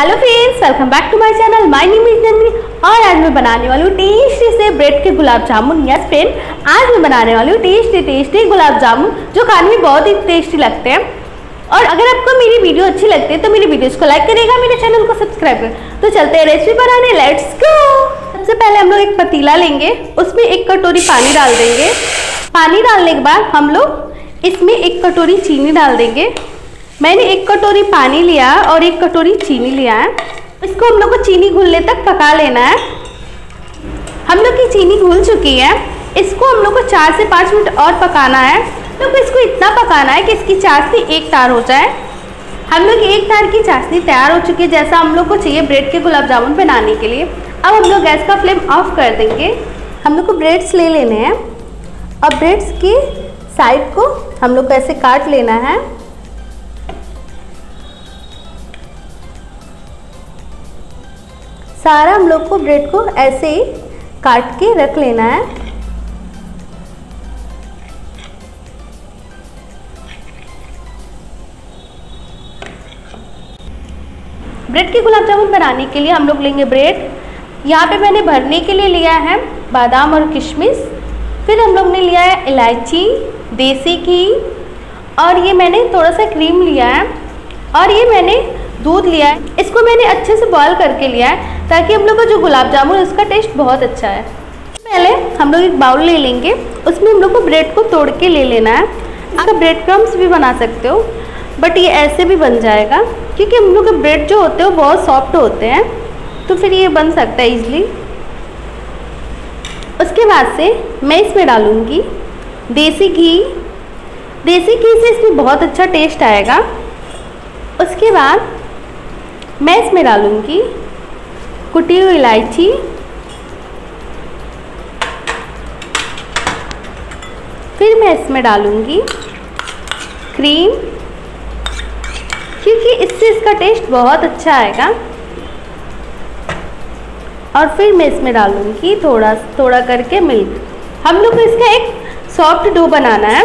Hello friends, welcome back to my channel. My name is Nandini और आज मैं बनाने वाली हूँ टेस्टी से ब्रेड के गुलाब जामुन। यस फ्रेंड, आज मैं बनाने वाली हूँ टेस्टी गुलाब जामुन जो खाने में बहुत ही टेस्टी लगते हैं। और अगर आपको मेरी वीडियो अच्छी लगती है तो मेरी वीडियोस को लाइक करिएगा, मेरे चैनल को सब्सक्राइब करें। तो चलते हैं रेसिपी बनाने, लेट्स गो। सबसे पहले हम लोग एक पतीला लेंगे, उसमें 1 कटोरी पानी डाल देंगे। पानी डालने के बाद हम लोग इसमें 1 कटोरी चीनी डाल देंगे। मैंने 1 कटोरी पानी लिया और 1 कटोरी चीनी लिया है। इसको हम लोग को चीनी घुलने तक पका लेना है। हम लोग की चीनी घुल चुकी है। इसको हम लोग को 4 से 5 मिनट और पकाना है। हम लोग इसको इतना पकाना है कि इसकी चाशनी एक तार हो जाए। हम लोग की एक तार की चाशनी तैयार हो चुकी है, जैसा हम लोग को चाहिए ब्रेड के गुलाब जामुन बनाने के लिए। अब हम लोग गैस का फ्लेम ऑफ कर देंगे। हम लोग को ब्रेड्स ले लेने हैं और ब्रेड्स की साइड को हम लोग को ऐसे काट लेना है। सारा हम लोग को ब्रेड को ऐसे ही काट के रख लेना है। ब्रेड के गुलाब जामुन बनाने के लिए हम लोग लेंगे ब्रेड। यहाँ पे मैंने भरने के लिए लिया है बादाम और किशमिश। फिर हम लोग ने लिया है इलायची, देसी घी और ये मैंने थोड़ा सा क्रीम लिया है और ये मैंने दूध लिया है। इसको मैंने अच्छे से बॉईल करके लिया है ताकि हम लोग का जो गुलाब जामुन है उसका टेस्ट बहुत अच्छा है। पहले हम लोग एक बाउल ले लेंगे, उसमें हम लोग को ब्रेड को तोड़ के ले लेना है। आप ब्रेड क्रम्स भी बना सकते हो, बट ये ऐसे भी बन जाएगा क्योंकि हम लोग के ब्रेड जो होते हैं वो बहुत सॉफ्ट होते हैं, तो फिर ये बन सकता है ईजिली। उसके बाद से मैं इसमें डालूँगी देसी घी। देसी घी से इसमें बहुत अच्छा टेस्ट आएगा। उसके बाद मैं इसमें डालूंगी कुटी हुई इलायची फिर मैं इसमें डालूंगी क्रीम, क्योंकि इससे इसका टेस्ट बहुत अच्छा आएगा। और फिर मैं इसमें डालूंगी थोड़ा थोड़ा करके मिल्क। हम लोग को इसका एक सॉफ्ट डो बनाना है,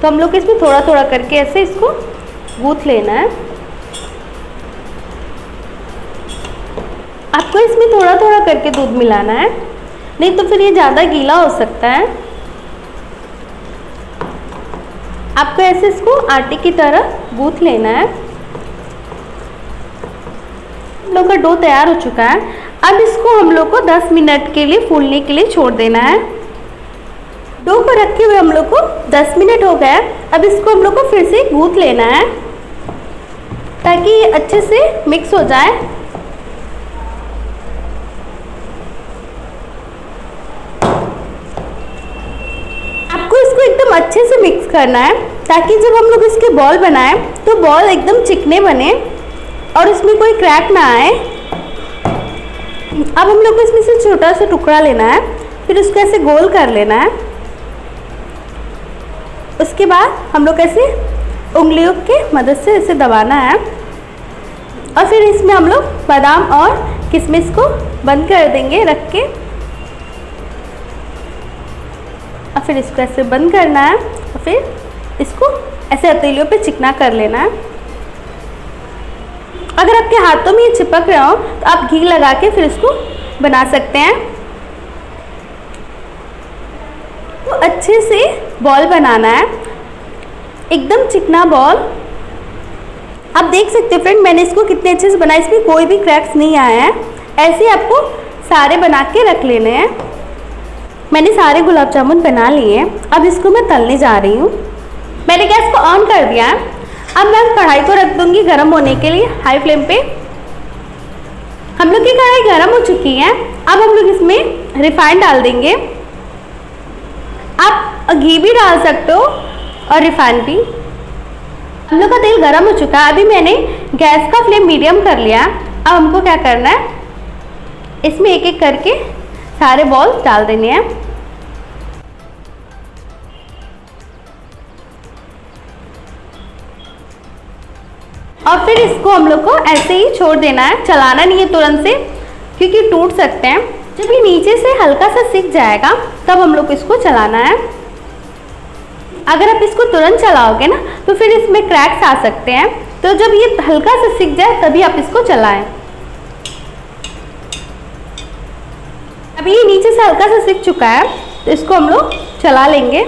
तो हम लोग इसमें थोड़ा थोड़ा करके ऐसे इसको गूंथ लेना है। आपको इसमें थोड़ा थोड़ा करके दूध मिलाना है, नहीं तो फिर ये ज़्यादा गीला हो सकता है। आपको ऐसे इसको आटे की तरह गूंथ लेना है। हम लोग का डो तैयार हो चुका है। अब इसको हम लोग को 10 मिनट के लिए फूलने के लिए छोड़ देना है। डो को रखे हुए हम लोग को 10 मिनट हो गया। अब इसको हम लोग को फिर से गूंथ लेना है ताकि ये अच्छे से मिक्स हो जाए। अच्छे से मिक्स करना है ताकि जब हम लोग इसके बॉल बनाएं तो बॉल एकदम चिकने बने और उसमें कोई क्रैक ना आए। अब हम लोग को इसमें से छोटा सा टुकड़ा लेना है, फिर उसको ऐसे गोल कर लेना है। उसके बाद हम लोग ऐसे उंगलियों की मदद से इसे दबाना है और फिर इसमें हम लोग बादाम और किशमिश को बंद कर देंगे रख के। और फिर इसको ऐसे बंद करना है और फिर इसको ऐसे हथेलियों पे चिकना कर लेना है। अगर आपके हाथों में ये चिपक रहा हो तो आप घी लगा के फिर इसको बना सकते हैं। तो अच्छे से बॉल बनाना है, एकदम चिकना बॉल। आप देख सकते हो फ्रेंड, मैंने इसको कितने अच्छे से बनाया, इसमें कोई भी क्रैक्स नहीं आया है। ऐसे आपको सारे बना के रख लेने हैं। मैंने सारे गुलाब जामुन बना लिए हैं। अब इसको मैं तलने जा रही हूँ। मैंने गैस को ऑन कर दिया है। अब मैं कढ़ाई को रख दूँगी गर्म होने के लिए हाई फ्लेम पे। हम लोग की कढ़ाई गर्म हो चुकी है। अब हम लोग इसमें रिफाइंड डाल देंगे। आप घी भी डाल सकते हो और रिफाइंड भी। हम लोग का तेल गर्म हो चुका है। अभी मैंने गैस का फ्लेम मीडियम कर लिया। अब हमको क्या करना है, इसमें एक एक करके सारे बॉल डाल देने हैं। और फिर इसको हम लोग को ऐसे ही छोड़ देना है, चलाना नहीं है तुरंत से क्योंकि टूट सकते हैं। जब ये नीचे से हल्का सा सिक जाएगा तब हम लोग इसको चलाना है। अगर आप इसको तुरंत चलाओगे ना तो फिर इसमें क्रैक्स आ सकते हैं, तो जब ये हल्का सा सिक जाए तभी आप इसको चलाएं। अभी ये नीचे से हल्का सा सिक चुका है तो इसको हम लोग चला लेंगे।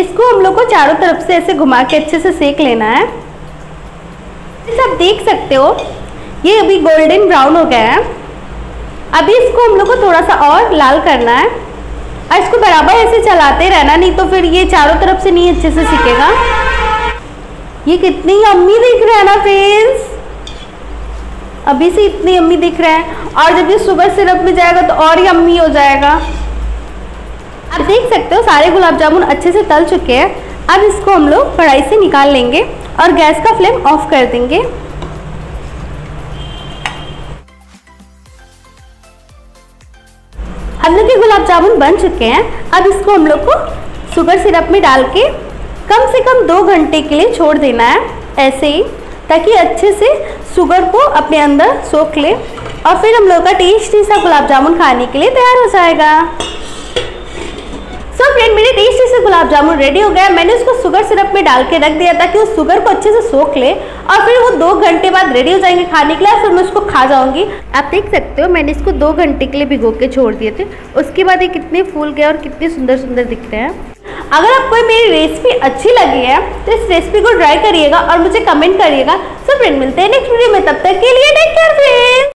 इसको हम लोग को चारों तरफ से ऐसे घुमा के अच्छे से सेक लेना है। जैसे आप देख सकते हो ये अभी गोल्डन ब्राउन हो गया है। अभी इसको हम लोग को थोड़ा सा और लाल करना है और इसको बराबर ऐसे चलाते रहना, नहीं तो फिर ये चारों तरफ से नहीं अच्छे से सिकेगा। ये कितनी यम्मी दिख रहा है ना फ्रेंड्स, अभी से इतनी यम्मी दिख रहा है और जब ये सुगर सिरप में जाएगा तो और यम्मी हो जाएगा। आप देख सकते हो सारे गुलाब जामुन अच्छे से तल चुके हैं। अब इसको हम लोग कढ़ाई से निकाल लेंगे और गैस का फ्लेम ऑफ कर देंगे। हम लोग के गुलाब जामुन बन चुके हैं। अब इसको हम लोग को शुगर सिरप में डाल के कम 2 घंटे के लिए छोड़ देना है ऐसे ही, ताकि अच्छे से शुगर को अपने अंदर सोख ले और फिर हम लोग का टेस्टी सा गुलाब जामुन खाने के लिए तैयार हो जाएगा। सो फ्रेंड मेरे टेस्टी से गुलाब जामुन रेडी हो गया। मैंने उसको शुगर सिरप में डाल के रख दिया ताकि उस शुगर को अच्छे से सोख ले और फिर वो 2 घंटे बाद रेडी हो जाएंगे खाने के लिए और फिर मैं उसको खा जाऊंगी। आप देख सकते हो मैंने इसको 2 घंटे के लिए भिगो के छोड़ दिए थे, उसके बाद ये कितने फूल गए और कितने सुंदर सुंदर दिख रहे हैं। अगर आपको मेरी रेसिपी अच्छी लगी है तो इस रेसिपी को ट्राई करिएगा और मुझे कमेंट करिएगा। सो फ्रेंड मिलते हैं नेक्स्ट वीडियो में, तब तक के लिए टेक केयर फ्रेंड्स।